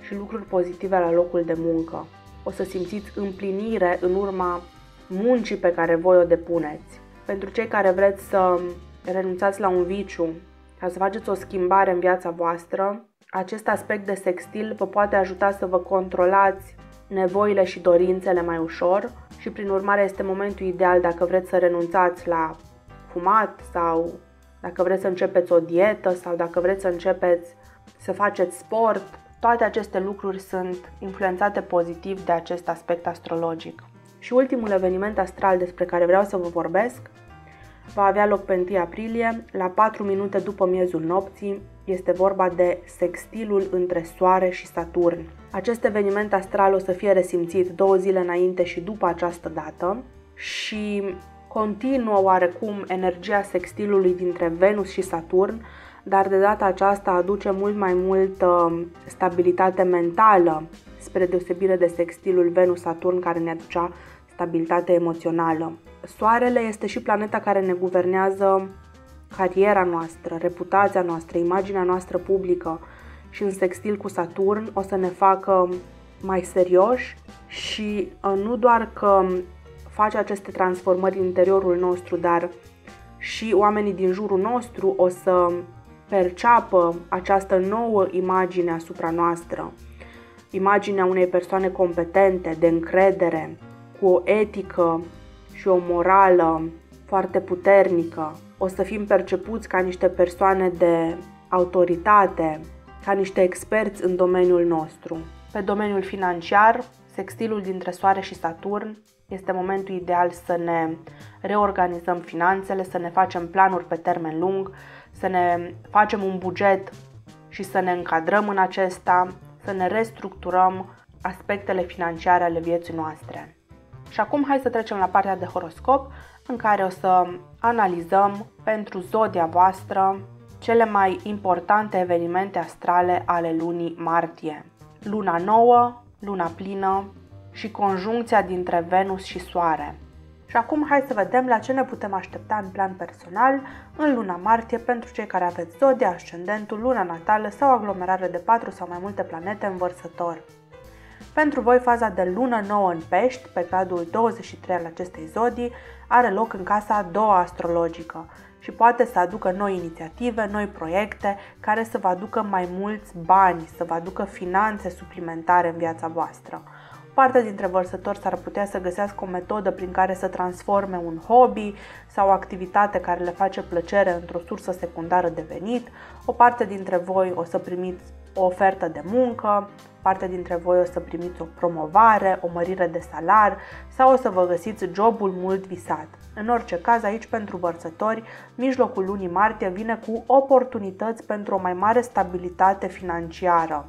și lucruri pozitive la locul de muncă. O să simțiți împlinire în urma muncii pe care voi o depuneți. Pentru cei care vreți să renunțați la un viciu, ca să faceți o schimbare în viața voastră, acest aspect de sextil vă poate ajuta să vă controlați nevoile și dorințele mai ușor și, prin urmare, este momentul ideal dacă vreți să renunțați la fumat sau dacă vreți să începeți o dietă sau dacă vreți să începeți să faceți sport, toate aceste lucruri sunt influențate pozitiv de acest aspect astrologic. Și ultimul eveniment astral despre care vreau să vă vorbesc va avea loc pe întâi aprilie, la patru minute după miezul nopții. Este vorba de sextilul între Soare și Saturn. Acest eveniment astral o să fie resimțit două zile înainte și după această dată și continuă oarecum energia sextilului dintre Venus și Saturn, dar de data aceasta aduce mult mai multă stabilitate mentală, spre deosebire de sextilul Venus-Saturn care ne aducea stabilitate emoțională. Soarele este și planeta care ne guvernează cariera noastră, reputația noastră, imaginea noastră publică și în sextil cu Saturn o să ne facă mai serioși și nu doar că face aceste transformări în interiorul nostru, dar și oamenii din jurul nostru o să perceapă această nouă imagine asupra noastră, imaginea unei persoane competente, de încredere, cu o etică și o morală foarte puternică. O să fim percepuți ca niște persoane de autoritate, ca niște experți în domeniul nostru. Pe domeniul financiar, sextilul dintre Soare și Saturn este momentul ideal să ne reorganizăm finanțele, să ne facem planuri pe termen lung, să ne facem un buget și să ne încadrăm în acesta, să ne restructurăm aspectele financiare ale vieții noastre. Și acum hai să trecem la partea de horoscop, în care o să analizăm pentru zodia voastră cele mai importante evenimente astrale ale lunii martie. Luna nouă, luna plină și conjuncția dintre Venus și Soare. Și acum hai să vedem la ce ne putem aștepta în plan personal în luna martie pentru cei care aveți zodia, ascendentul, luna natală sau aglomerare de patru sau mai multe planete în Vărsător. Pentru voi, faza de lună nouă în Pești, pe gradul douăzeci și trei al acestei zodii, are loc în casa a doua astrologică și poate să aducă noi inițiative, noi proiecte care să vă aducă mai mulți bani, să vă aducă finanțe suplimentare în viața voastră. Partea dintre vărsători s-ar putea să găsească o metodă prin care să transforme un hobby sau o activitate care le face plăcere într-o sursă secundară de venit. O parte dintre voi o să primiți o ofertă de muncă, parte dintre voi o să primiți o promovare, o mărire de salar sau o să vă găsiți jobul mult visat. În orice caz, aici pentru vărsători, mijlocul lunii martie vine cu oportunități pentru o mai mare stabilitate financiară.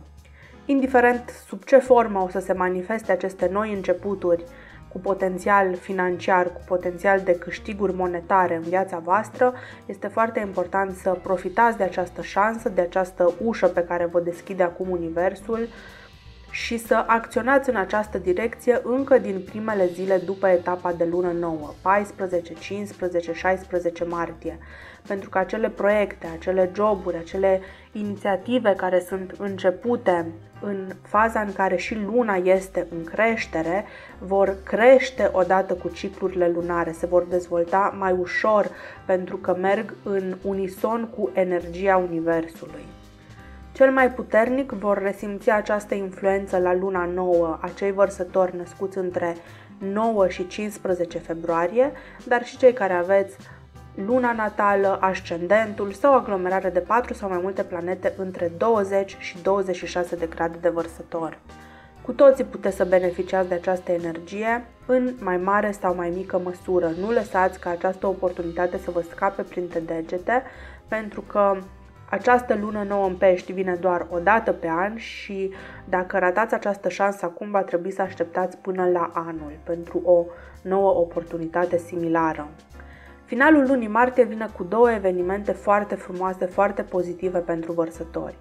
Indiferent sub ce formă o să se manifeste aceste noi începuturi cu potențial financiar, cu potențial de câștiguri monetare în viața voastră, este foarte important să profitați de această șansă, de această ușă pe care vă deschide acum Universul și să acționați în această direcție încă din primele zile după etapa de lună nouă, paisprezece, cincisprezece, șaisprezece martie, pentru că acele proiecte, acele joburi, acele inițiative care sunt începute în faza în care și luna este în creștere, vor crește odată cu ciclurile lunare, se vor dezvolta mai ușor pentru că merg în unison cu energia Universului. Cel mai puternic vor resimți această influență la luna nouă a cei vărsători născuți între nouă și cincisprezece februarie, dar și cei care aveți luna natală, ascendentul sau aglomerare de patru sau mai multe planete între douăzeci și douăzeci și șase de grade de vărsător. Cu toții puteți să beneficiați de această energie în mai mare sau mai mică măsură. Nu lăsați ca această oportunitate să vă scape printre degete, pentru că această lună nouă în Pești vine doar o dată pe an și dacă ratați această șansă acum, va trebui să așteptați până la anul pentru o nouă oportunitate similară. Finalul lunii martie vine cu două evenimente foarte frumoase, foarte pozitive pentru vărsători.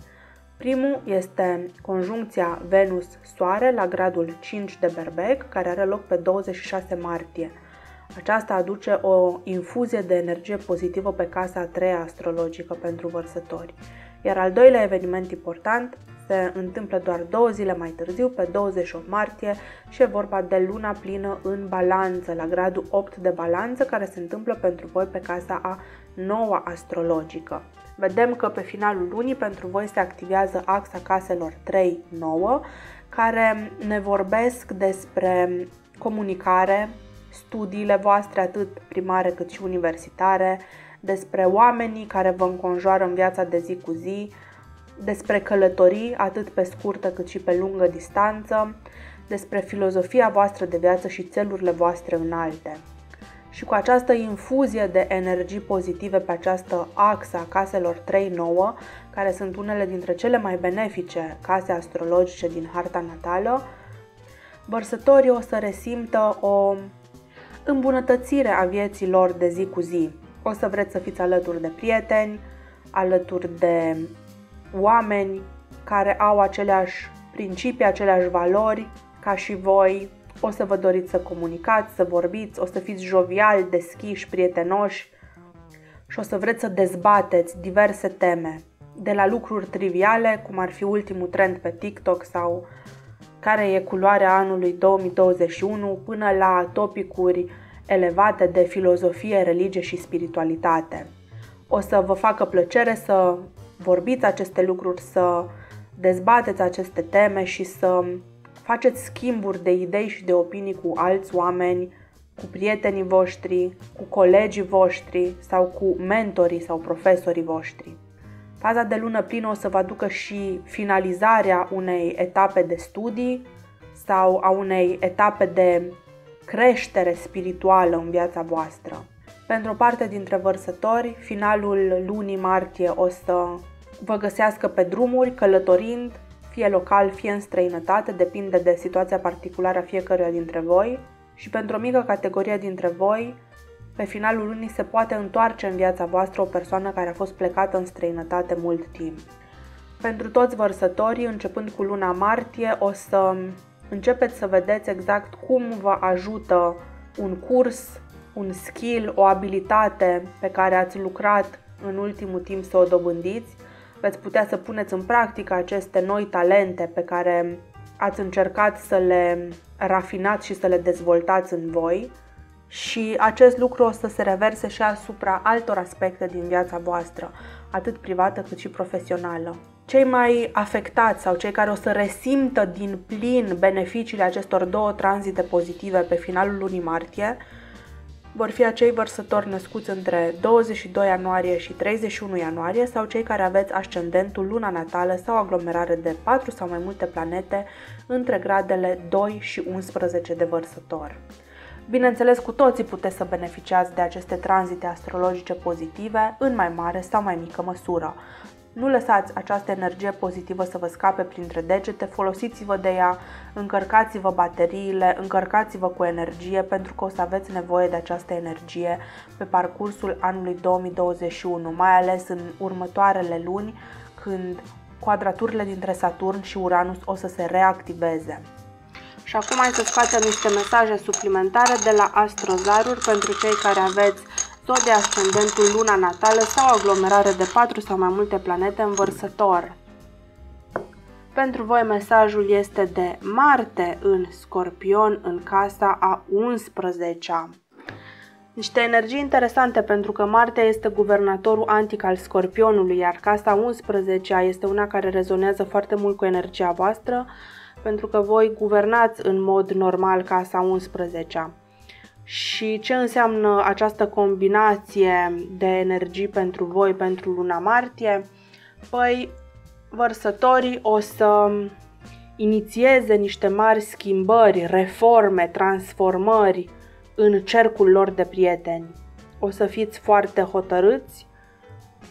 Primul este conjuncția Venus-Soare la gradul cinci de Berbec, care are loc pe douăzeci și șase martie. Aceasta aduce o infuzie de energie pozitivă pe casa a treia astrologică pentru vărsători. Iar al doilea eveniment important se întâmplă doar două zile mai târziu, pe douăzeci și opt martie, și e vorba de luna plină în Balanță, la gradul opt de Balanță, care se întâmplă pentru voi pe casa a noua astrologică. Vedem că pe finalul lunii pentru voi se activează axa caselor trei nouă, care ne vorbesc despre comunicare, studiile voastre atât primare cât și universitare, despre oamenii care vă înconjoară în viața de zi cu zi, despre călătorii, atât pe scurtă cât și pe lungă distanță, despre filozofia voastră de viață și țelurile voastre înalte. Și cu această infuzie de energii pozitive pe această axă a caselor trei nouă, care sunt unele dintre cele mai benefice case astrologice din harta natală, Vărsătorii o să resimtă o îmbunătățire a vieții lor de zi cu zi. O să vreți să fiți alături de prieteni, alături de oameni care au aceleași principii, aceleași valori ca și voi. O să vă doriți să comunicați, să vorbiți, o să fiți joviali, deschiși, prietenoși și o să vreți să dezbateți diverse teme, de la lucruri triviale, cum ar fi ultimul trend pe TikTok sau care e culoarea anului două mii douăzeci și unu, până la topicuri elevate de filozofie, religie și spiritualitate. O să vă facă plăcere să vorbiți aceste lucruri, să dezbateți aceste teme și să faceți schimburi de idei și de opinii cu alți oameni, cu prietenii voștri, cu colegii voștri sau cu mentorii sau profesorii voștri. Faza de lună plină o să vă aducă și finalizarea unei etape de studii sau a unei etape de creștere spirituală în viața voastră. Pentru o parte dintre vărsători, finalul lunii martie o să vă găsească pe drumuri, călătorind, fie local, fie în străinătate, depinde de situația particulară a fiecăruia dintre voi. Și pentru o mică categorie dintre voi, pe finalul lunii se poate întoarce în viața voastră o persoană care a fost plecată în străinătate mult timp. Pentru toți vărsătorii, începând cu luna martie, o să începeți să vedeți exact cum vă ajută un curs, un skill, o abilitate pe care ați lucrat în ultimul timp să o dobândiți. Veți putea să puneți în practică aceste noi talente pe care ați încercat să le rafinați și să le dezvoltați în voi. Și acest lucru o să se reverse și asupra altor aspecte din viața voastră, atât privată cât și profesională. Cei mai afectați sau cei care o să resimtă din plin beneficiile acestor două tranzite pozitive pe finalul lunii martie vor fi acei vărsători născuți între douăzeci și doi ianuarie și treizeci și unu ianuarie sau cei care aveți ascendentul, luna natală sau aglomerare de patru sau mai multe planete între gradele doi și unsprezece de vărsător. Bineînțeles, cu toții puteți să beneficiați de aceste tranzite astrologice pozitive în mai mare sau mai mică măsură. Nu lăsați această energie pozitivă să vă scape printre degete, folosiți-vă de ea, încărcați-vă bateriile, încărcați-vă cu energie, pentru că o să aveți nevoie de această energie pe parcursul anului două mii douăzeci și unu, mai ales în următoarele luni, când quadraturile dintre Saturn și Uranus o să se reactiveze. Și acum hai să facem niște mesaje suplimentare de la astrozaruri pentru cei care aveți tot de ascendentul, luna natală sau aglomerare de patru sau mai multe planete în vărsător. Pentru voi mesajul este de Marte în Scorpion, în casa a unsprezecea. Niște energii interesante, pentru că Marte este guvernatorul antic al Scorpionului, iar casa unsprezecea este una care rezonează foarte mult cu energia voastră, pentru că voi guvernați în mod normal casa unsprezecea. Și ce înseamnă această combinație de energii pentru voi, pentru luna martie? Păi, vărsătorii o să inițieze niște mari schimbări, reforme, transformări în cercul lor de prieteni. O să fiți foarte hotărâți,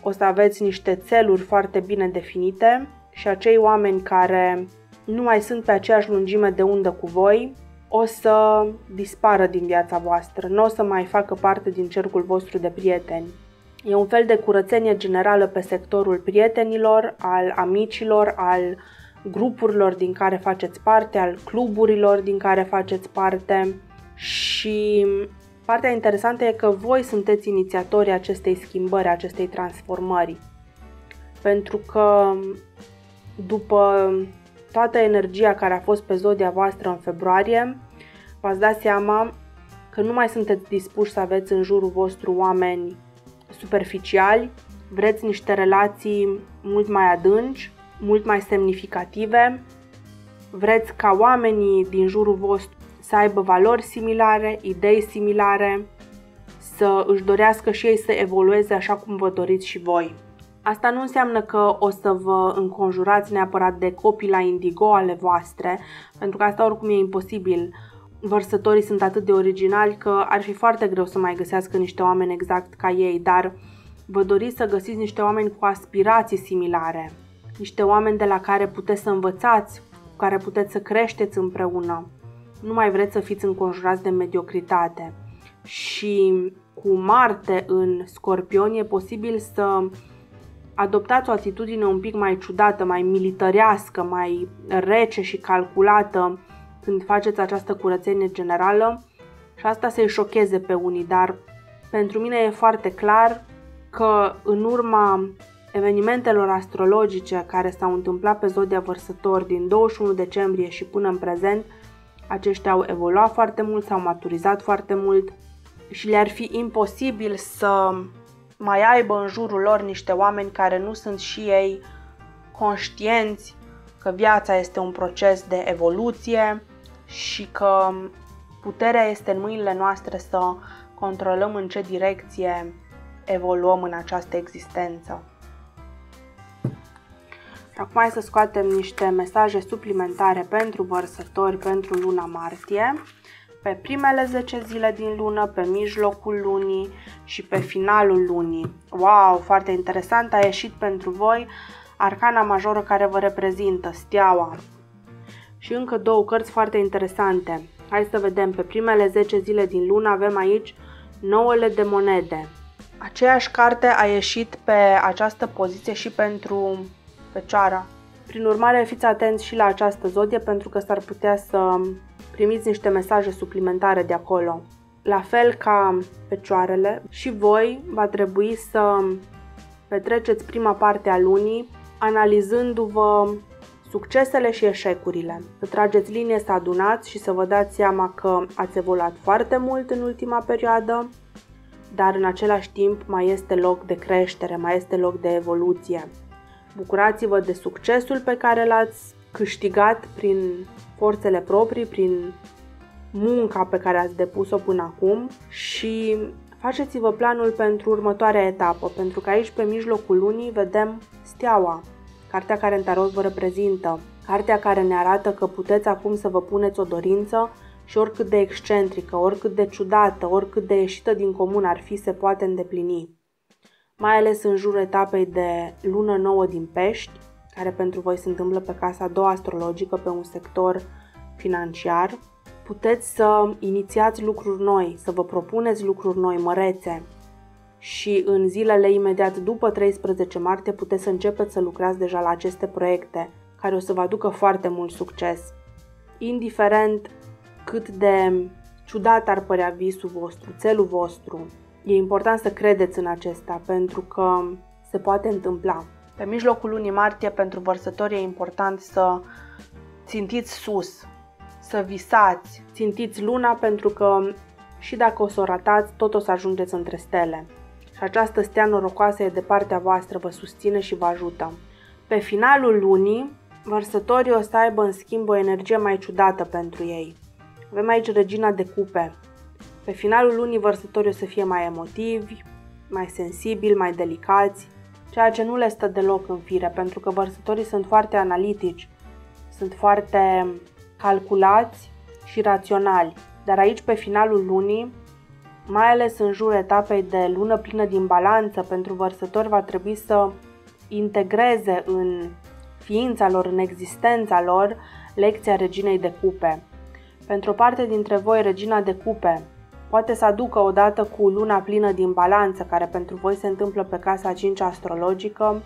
o să aveți niște țeluri foarte bine definite și acei oameni care nu mai sunt pe aceeași lungime de undă cu voi o să dispară din viața voastră, nu o să mai facă parte din cercul vostru de prieteni. E un fel de curățenie generală pe sectorul prietenilor, al amicilor, al grupurilor din care faceți parte, al cluburilor din care faceți parte și partea interesantă e că voi sunteți inițiatorii acestei schimbări, acestei transformări. Pentru că după toată energia care a fost pe zodia voastră în februarie, v-ați dat seama că nu mai sunteți dispuși să aveți în jurul vostru oameni superficiali, vreți niște relații mult mai adânci, mult mai semnificative, vreți ca oamenii din jurul vostru să aibă valori similare, idei similare, să își dorească și ei să evolueze așa cum vă doriți și voi. Asta nu înseamnă că o să vă înconjurați neapărat de copii la indigo ale voastre, pentru că asta oricum e imposibil. Vărsătorii sunt atât de originali că ar fi foarte greu să mai găsească niște oameni exact ca ei, dar vă doriți să găsiți niște oameni cu aspirații similare, niște oameni de la care puteți să învățați, cu care puteți să creșteți împreună. Nu mai vreți să fiți înconjurați de mediocritate. Și cu Marte în Scorpion e posibil să adoptați o atitudine un pic mai ciudată, mai militărească, mai rece și calculată când faceți această curățenie generală și asta să-i șocheze pe unii, dar pentru mine e foarte clar că în urma evenimentelor astrologice care s-au întâmplat pe zodia Vărsător din douăzeci și unu decembrie și până în prezent, aceștia au evoluat foarte mult, s-au maturizat foarte mult și le-ar fi imposibil să mai aibă în jurul lor niște oameni care nu sunt și ei conștienți că viața este un proces de evoluție și că puterea este în mâinile noastre să controlăm în ce direcție evoluăm în această existență. Acum hai să scoatem niște mesaje suplimentare pentru Vărsători pentru luna martie, pe primele zece zile din lună, pe mijlocul lunii și pe finalul lunii. Wow, foarte interesant, a ieșit pentru voi arcana majoră care vă reprezintă, Steaua. Și încă două cărți foarte interesante. Hai să vedem, pe primele zece zile din lună avem aici Nouăle de monede. Aceeași carte a ieșit pe această poziție și pentru Fecioară. Prin urmare, fiți atenți și la această zodie pentru că s-ar putea să primiți niște mesaje suplimentare de acolo. La fel ca Fecioarele, și voi va trebui să petreceți prima parte a lunii analizându-vă succesele și eșecurile. Să trageți linie, să adunați și să vă dați seama că ați evoluat foarte mult în ultima perioadă, dar în același timp mai este loc de creștere, mai este loc de evoluție. Bucurați-vă de succesul pe care l-ați câștigat prin forțele proprii, prin munca pe care ați depus-o până acum și faceți-vă planul pentru următoarea etapă, pentru că aici pe mijlocul lunii vedem Steaua, cartea care în tarot vă reprezintă, cartea care ne arată că puteți acum să vă puneți o dorință și oricât de excentrică, oricât de ciudată, oricât de ieșită din comun ar fi, se poate îndeplini. Mai ales în jurul etapei de lună nouă din Pești, care pentru voi se întâmplă pe casa a doua astrologică, pe un sector financiar, puteți să inițiați lucruri noi, să vă propuneți lucruri noi, mărețe. Și în zilele imediat după treisprezece martie puteți să începeți să lucrați deja la aceste proiecte, care o să vă aducă foarte mult succes. Indiferent cât de ciudat ar părea visul vostru, țelul vostru, e important să credeți în acesta, pentru că se poate întâmpla. Pe mijlocul lunii martie, pentru Vărsători, e important să țintiți sus, să visați, țintiți luna, pentru că și dacă o să o ratați, tot o să ajungeți între stele. Și această stea norocoasă e de partea voastră, vă susține și vă ajută. Pe finalul lunii, Vărsătorii o să aibă, în schimb, o energie mai ciudată pentru ei. Avem aici Regina de Cupe. Pe finalul lunii, Vărsătorii o să fie mai emotivi, mai sensibili, mai delicați, ceea ce nu le stă deloc în fire, pentru că Vărsătorii sunt foarte analitici, sunt foarte calculați și raționali. Dar aici, pe finalul lunii, mai ales în jurul etapei de lună plină din Balanță, pentru Vărsători va trebui să integreze în ființa lor, în existența lor, lecția Reginei de Cupe. Pentru o parte dintre voi, Regina de Cupe poate să aducă odată cu luna plină din Balanță, care pentru voi se întâmplă pe casa a cincea astrologică,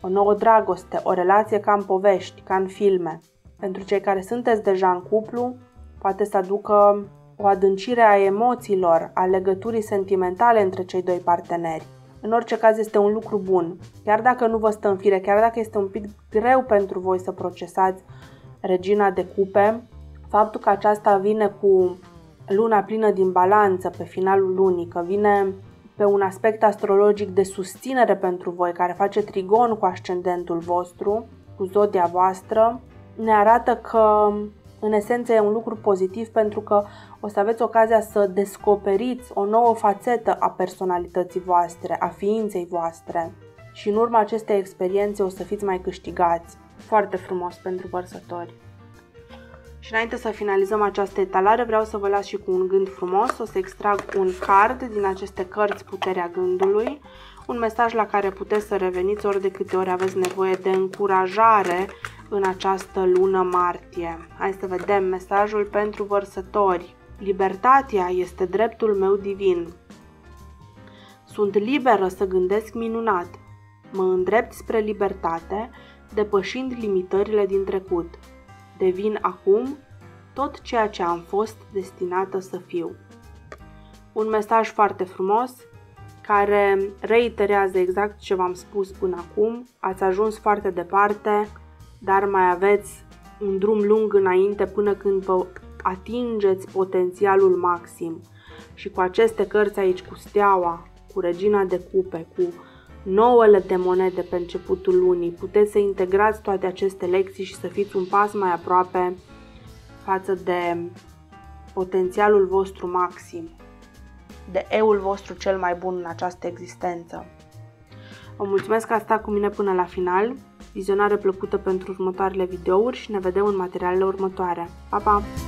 o nouă dragoste, o relație ca în povești, ca în filme. Pentru cei care sunteți deja în cuplu, poate să aducă o adâncire a emoțiilor, a legăturii sentimentale între cei doi parteneri. În orice caz este un lucru bun, chiar dacă nu vă stă în fire, chiar dacă este un pic greu pentru voi să procesați Regina de Cupe, faptul că aceasta vine cu luna plină din Balanță pe finalul lunii, că vine pe un aspect astrologic de susținere pentru voi, care face trigon cu ascendentul vostru, cu zodia voastră, ne arată că în esență e un lucru pozitiv pentru că o să aveți ocazia să descoperiți o nouă fațetă a personalității voastre, a ființei voastre și în urma acestei experiențe o să fiți mai câștigați. Foarte frumos pentru vărsători. Și înainte să finalizăm această etalare, vreau să vă las și cu un gând frumos. O să extrag un card din aceste cărți Puterea Gândului, un mesaj la care puteți să reveniți ori de câte ori aveți nevoie de încurajare în această lună martie. Hai să vedem mesajul pentru vărsători. Libertatea este dreptul meu divin. Sunt liberă să gândesc minunat. Mă îndrept spre libertate, depășind limitările din trecut. Devin acum tot ceea ce am fost destinată să fiu. Un mesaj foarte frumos care reiterează exact ce v-am spus până acum. Ați ajuns foarte departe, dar mai aveți un drum lung înainte până când vă atingeți potențialul maxim. Și cu aceste cărți aici, cu Steaua, cu Regina de Cupe, cu Nouă de monede pe începutul lunii, puteți să integrați toate aceste lecții și să fiți un pas mai aproape față de potențialul vostru maxim, de eul vostru cel mai bun în această existență. Vă mulțumesc că ați stat cu mine până la final, vizionare plăcută pentru următoarele videouri și ne vedem în materialele următoare. Pa, pa!